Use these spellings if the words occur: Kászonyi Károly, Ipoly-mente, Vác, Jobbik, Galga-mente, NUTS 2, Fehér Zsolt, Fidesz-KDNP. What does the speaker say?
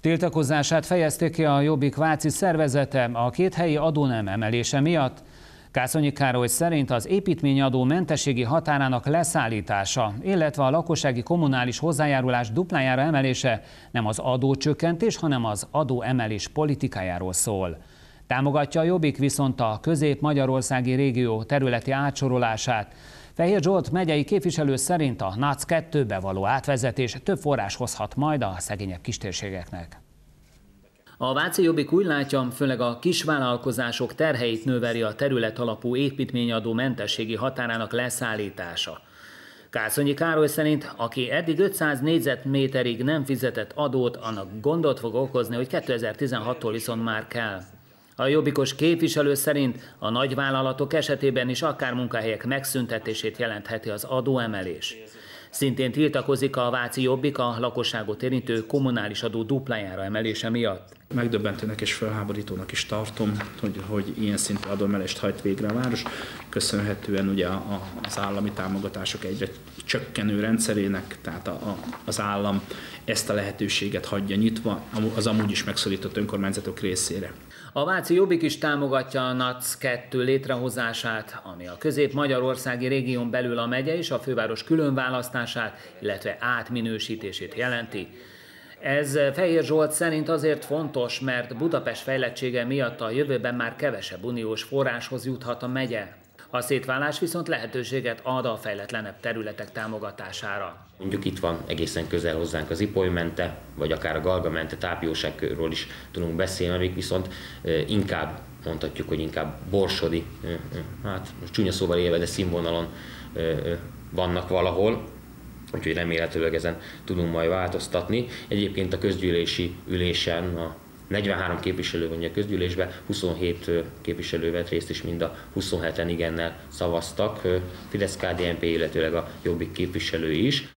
Tiltakozását fejezték ki a Jobbik váci szervezete a két helyi adónem emelése miatt. Kászonyi Károly szerint az építményadó mentességi határának leszállítása, illetve a lakossági kommunális hozzájárulás duplájára emelése nem az adócsökkentés, hanem az adóemelés politikájáról szól. Támogatja a Jobbik viszont a közép-magyarországi régió területi átsorolását. Fehér Zsolt megyei képviselő szerint a NUTS 2-be való átvezetés több forrás hozhat majd a szegényebb kistérségeknek. A váci Jobbik úgy látja, főleg a kisvállalkozások terheit növeli a területalapú építményadó mentességi határának leszállítása. Kászonyi Károly szerint, aki eddig 500 négyzetméterig nem fizetett adót, annak gondot fog okozni, hogy 2016-tól viszont már kell. A jobbikos képviselő szerint a nagyvállalatok esetében is akár munkahelyek megszüntetését jelentheti az adóemelés. Szintén tiltakozik a váci Jobbik a lakosságot érintő kommunális adó duplájára emelése miatt. Megdöbbentőnek és felháborítónak is tartom, hogy ilyen szintű adóemelést hajt végre a város, köszönhetően ugye az állami támogatások egyre csökkenő rendszerének, tehát az állam ezt a lehetőséget hagyja nyitva az amúgy is megszorított önkormányzatok részére. A váci Jobbik is támogatja a NUTS 2 létrehozását, ami a közép-magyarországi régión belül a megye és a főváros különválasztását, illetve átminősítését jelenti. Ez Fehér Zsolt szerint azért fontos, mert Budapest fejlettsége miatt a jövőben már kevesebb uniós forráshoz juthat a megye. A szétválás viszont lehetőséget ad a fejletlenebb területek támogatására. Mondjuk itt van egészen közel hozzánk az Ipoly-mente, vagy akár a Galga-mente tápjóságról is tudunk beszélni, amik viszont inkább mondhatjuk, hogy inkább borsodi, hát csúnya szóval élve, de színvonalon vannak valahol. Úgyhogy remélhetőleg ezen tudunk majd változtatni. Egyébként a közgyűlési ülésen a 43 képviselő van a közgyűlésben, 27 képviselő vett részt, és mind a 27-en igennel szavaztak, Fidesz-KDNP, illetőleg a Jobbik képviselői is.